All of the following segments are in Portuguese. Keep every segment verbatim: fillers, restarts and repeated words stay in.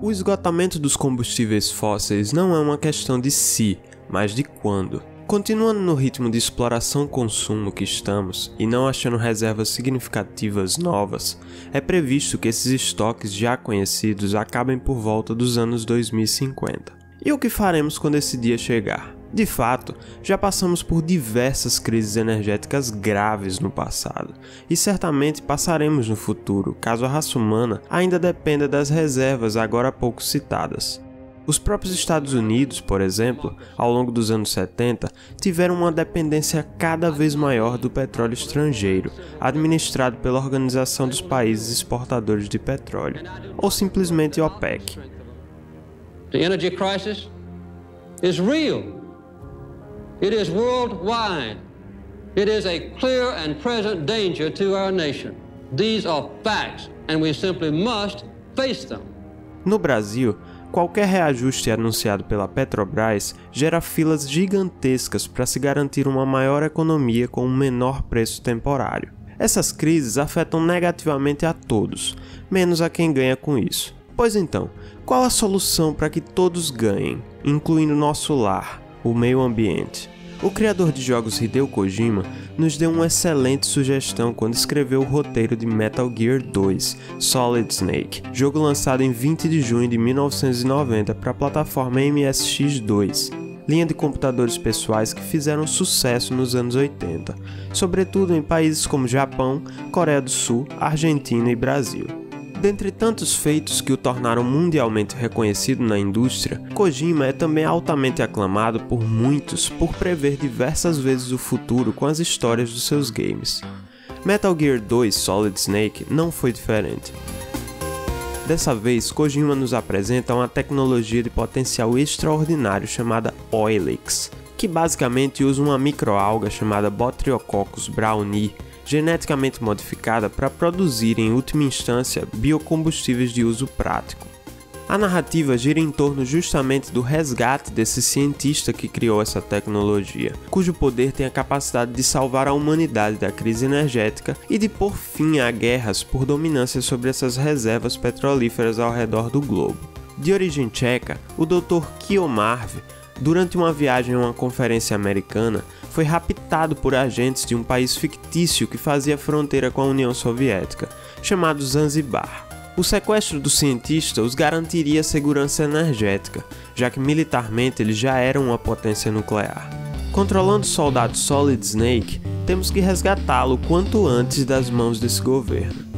O esgotamento dos combustíveis fósseis não é uma questão de se, mas de quando. Continuando no ritmo de exploração-consumo que estamos, e não achando reservas significativas novas, é previsto que esses estoques já conhecidos acabem por volta dos anos dois mil e cinquenta. E o que faremos quando esse dia chegar? De fato, já passamos por diversas crises energéticas graves no passado, e certamente passaremos no futuro, caso a raça humana ainda dependa das reservas agora há pouco citadas. Os próprios Estados Unidos, por exemplo, ao longo dos anos setenta, tiveram uma dependência cada vez maior do petróleo estrangeiro, administrado pela Organização dos Países Exportadores de Petróleo, ou simplesmente OPEC. A crise energética é real. It is worldwide. It is a clear and present danger to our nation. These are facts, and we simply must face them. No Brasil, qualquer reajuste anunciado pela Petrobras gera filas gigantescas para se garantir uma maior economia com um menor preço temporário. Essas crises afetam negativamente a todos, menos a quem ganha com isso. Pois então, qual a solução para que todos ganhem, incluindo nosso lar? O meio ambiente. O criador de jogos Hideo Kojima nos deu uma excelente sugestão quando escreveu o roteiro de Metal Gear dois: Solid Snake, jogo lançado em vinte de junho de mil novecentos e noventa para a plataforma M S X dois, linha de computadores pessoais que fizeram sucesso nos anos oitenta, sobretudo em países como Japão, Coreia do Sul, Argentina e Brasil. Dentre tantos feitos que o tornaram mundialmente reconhecido na indústria, Kojima é também altamente aclamado por muitos por prever diversas vezes o futuro com as histórias dos seus games. Metal Gear dois Solid Snake não foi diferente. Dessa vez, Kojima nos apresenta uma tecnologia de potencial extraordinário chamada OILIX, que basicamente usa uma microalga chamada Botryococcus braunii, geneticamente modificada para produzir, em última instância, biocombustíveis de uso prático. A narrativa gira em torno justamente do resgate desse cientista que criou essa tecnologia, cujo poder tem a capacidade de salvar a humanidade da crise energética e de pôr fim a guerras por dominância sobre essas reservas petrolíferas ao redor do globo. De origem tcheca, o doutor Kio Marv, durante uma viagem a uma conferência americana, foi raptado por agentes de um país fictício que fazia fronteira com a União Soviética, chamado Zanzibar. O sequestro do cientista os garantiria segurança energética, já que militarmente eles já eram uma potência nuclear. Controlando o soldado Solid Snake, temos que resgatá-lo quanto antes das mãos desse governo.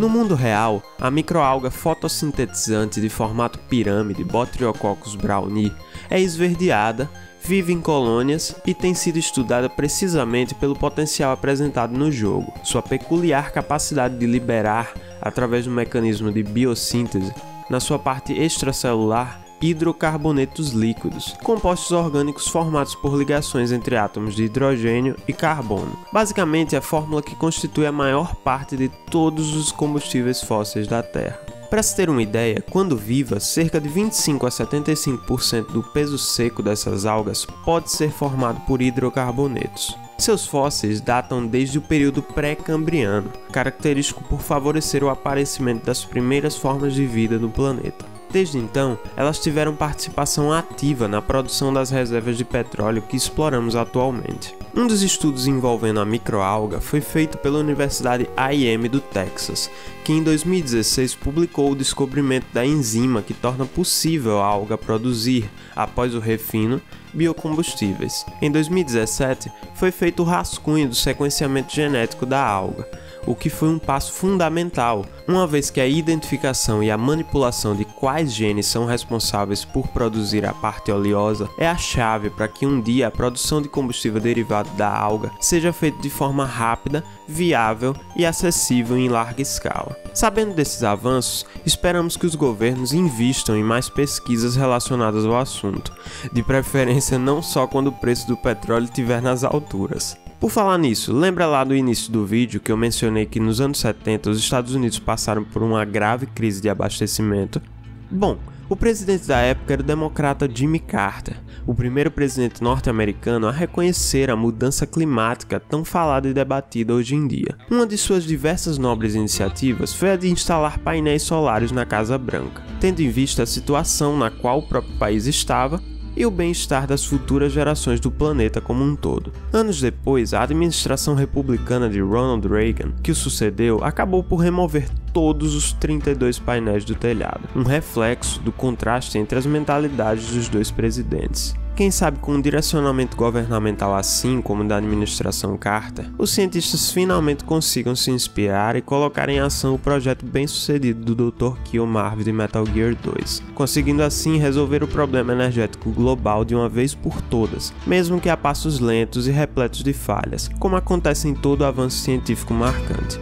No mundo real, a microalga fotossintetizante de formato pirâmide Botryococcus braunii é esverdeada, vive em colônias e tem sido estudada precisamente pelo potencial apresentado no jogo, sua peculiar capacidade de liberar, através do mecanismo de biossíntese, na sua parte extracelular, hidrocarbonetos líquidos, compostos orgânicos formados por ligações entre átomos de hidrogênio e carbono, basicamente a fórmula que constitui a maior parte de todos os combustíveis fósseis da Terra. Para se ter uma ideia, quando viva, cerca de vinte e cinco a setenta e cinco por cento do peso seco dessas algas pode ser formado por hidrocarbonetos. Seus fósseis datam desde o período pré-cambriano, característico por favorecer o aparecimento das primeiras formas de vida no planeta. Desde então, elas tiveram participação ativa na produção das reservas de petróleo que exploramos atualmente. Um dos estudos envolvendo a microalga foi feito pela Universidade I M do Texas, que em dois mil e dezesseis publicou o descobrimento da enzima que torna possível a alga produzir, após o refino, biocombustíveis. Em dois mil e dezessete, foi feito o rascunho do sequenciamento genético da alga, o que foi um passo fundamental, uma vez que a identificação e a manipulação de quais genes são responsáveis por produzir a parte oleosa é a chave para que um dia a produção de combustível derivado da alga seja feita de forma rápida, viável e acessível em larga escala. Sabendo desses avanços, esperamos que os governos invistam em mais pesquisas relacionadas ao assunto, de preferência não só quando o preço do petróleo estiver nas alturas. Por falar nisso, lembra lá do início do vídeo que eu mencionei que nos anos setenta os Estados Unidos passaram por uma grave crise de abastecimento? Bom, o presidente da época era o democrata Jimmy Carter, o primeiro presidente norte-americano a reconhecer a mudança climática tão falada e debatida hoje em dia. Uma de suas diversas nobres iniciativas foi a de instalar painéis solares na Casa Branca, tendo em vista a situação na qual o próprio país estava e o bem-estar das futuras gerações do planeta como um todo. Anos depois, a administração republicana de Ronald Reagan, que o sucedeu, acabou por remover todos os trinta e dois painéis do telhado, um reflexo do contraste entre as mentalidades dos dois presidentes. Quem sabe com um direcionamento governamental assim como o da administração Carter, os cientistas finalmente consigam se inspirar e colocar em ação o projeto bem-sucedido do doutor Kio Marv de Metal Gear dois, conseguindo assim resolver o problema energético global de uma vez por todas, mesmo que a passos lentos e repletos de falhas, como acontece em todo avanço científico marcante.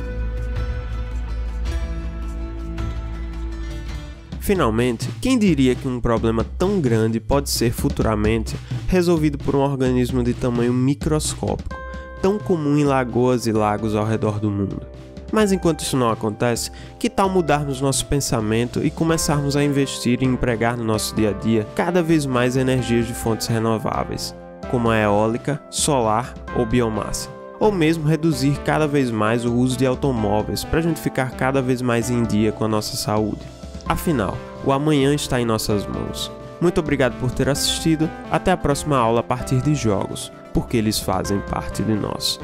Finalmente, quem diria que um problema tão grande pode ser futuramente resolvido por um organismo de tamanho microscópico, tão comum em lagoas e lagos ao redor do mundo? Mas enquanto isso não acontece, que tal mudarmos nosso pensamento e começarmos a investir e empregar no nosso dia a dia cada vez mais energias de fontes renováveis, como a eólica, solar ou biomassa? Ou mesmo reduzir cada vez mais o uso de automóveis para a gente ficar cada vez mais em dia com a nossa saúde? Afinal, o amanhã está em nossas mãos. Muito obrigado por ter assistido, até a próxima aula a partir de jogos, porque eles fazem parte de nós.